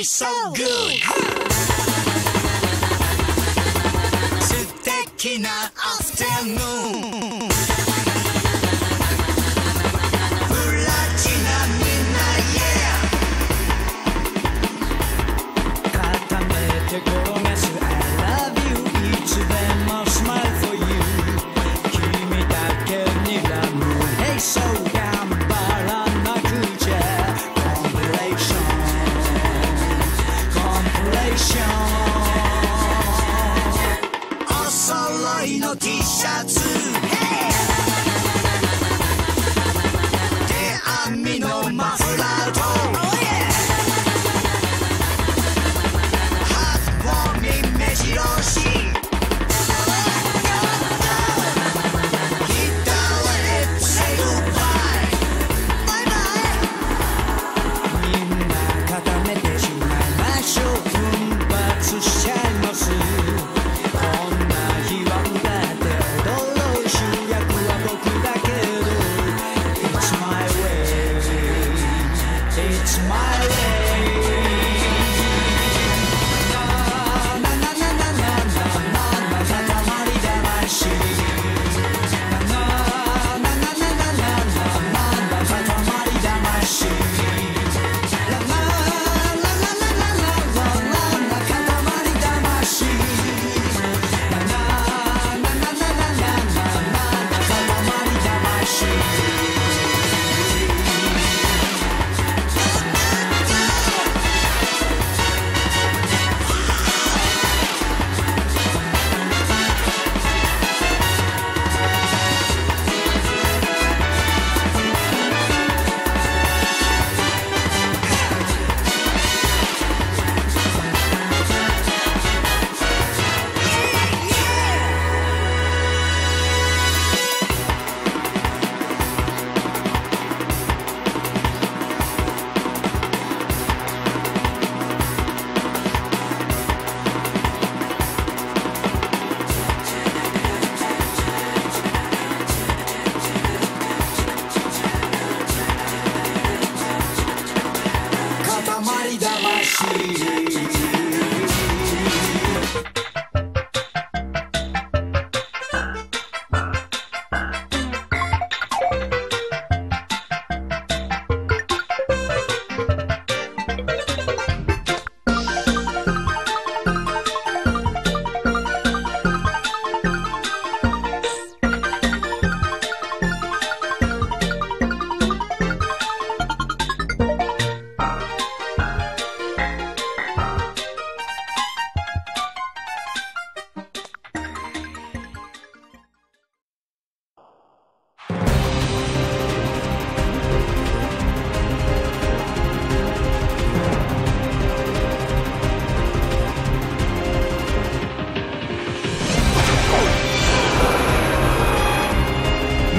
So good. Suteki na afternoon. Furachina minna yeah. Katamete korogasu I love you. Each of them I'll smile for you. Kimi dake ni ramu. Hey so.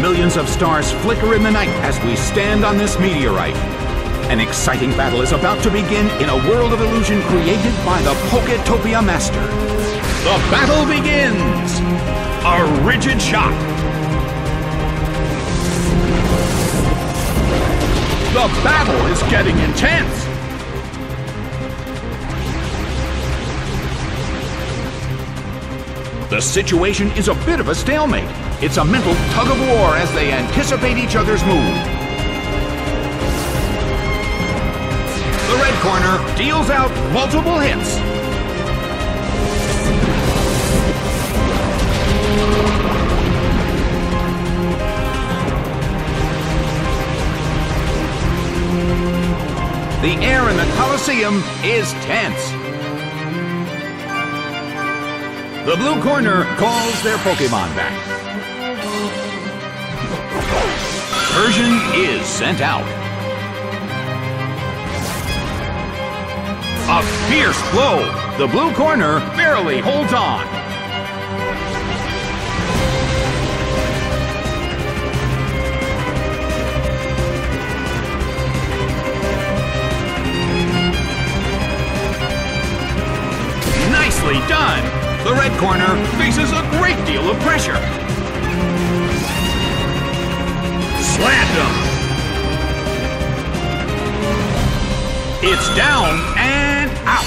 Millions of stars flicker in the night as we stand on this meteorite. An exciting battle is about to begin in a world of illusion created by the Poketopia master. The battle begins! A rigid shock. The battle is getting intense! The situation is a bit of a stalemate. It's a mental tug-of-war as they anticipate each other's move. The red corner deals out multiple hits. Colosseum is tense. The blue corner calls their Pokémon back. Persian is sent out. A fierce blow. The blue corner barely holds on. Nicely done. The red corner faces a great deal of pressure. Slammed him. It's down and out.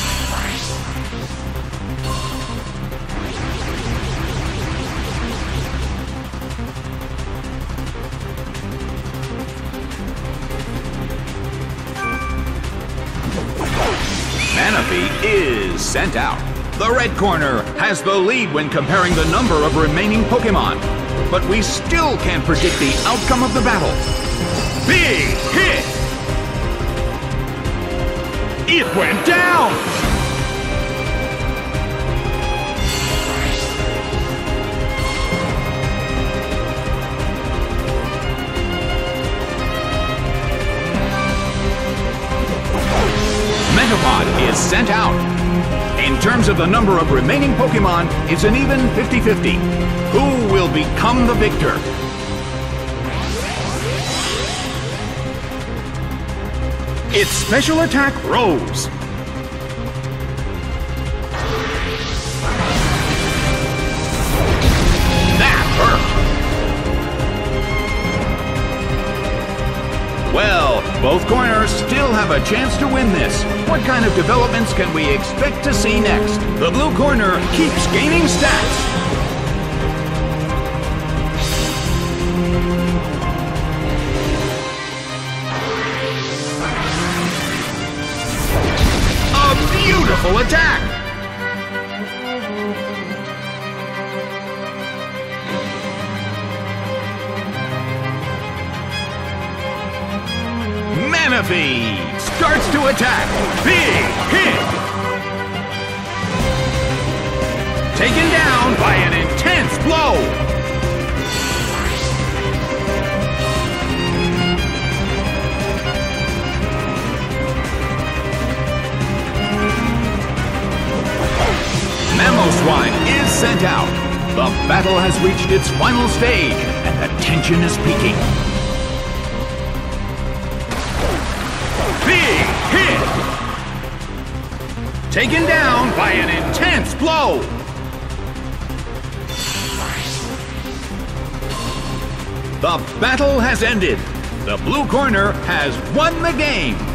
Manaphy is sent out. The red corner has the lead when comparing the number of remaining Pokémon, but we still can't predict the outcome of the battle. Big hit! It went down! Metapod is sent out. In terms of the number of remaining Pokémon, it's an even 50-50. Who will become the victor? Its special attack rose. That hurt! Well, both corners still have a chance to win this. What kind of developments can we expect to see next? The blue corner keeps gaining stats. A beautiful attack! Manaphy starts to attack. Big hit! Taken down by an intense blow! Mamoswine is sent out. The battle has reached its final stage, and the tension is peaking. Big hit! Taken down by an intense blow! The battle has ended. The blue corner has won the game.